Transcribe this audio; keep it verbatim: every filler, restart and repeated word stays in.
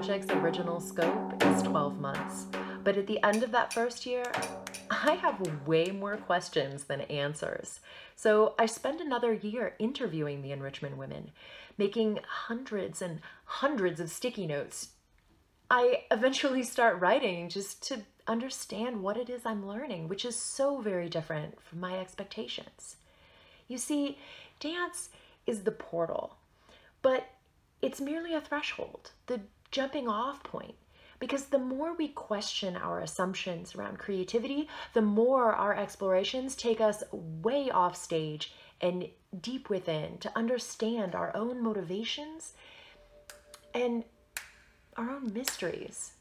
project's original scope is twelve months, but at the end of that first year, I have way more questions than answers. So I spend another year interviewing the enrichment women, making hundreds and hundreds of sticky notes. I eventually start writing just to understand what it is I'm learning, which is so very different from my expectations. You see, dance is the portal, but it's merely a threshold, the jumping off point. Because the more we question our assumptions around creativity, the more our explorations take us way off stage and deep within to understand our own motivations and our own mysteries.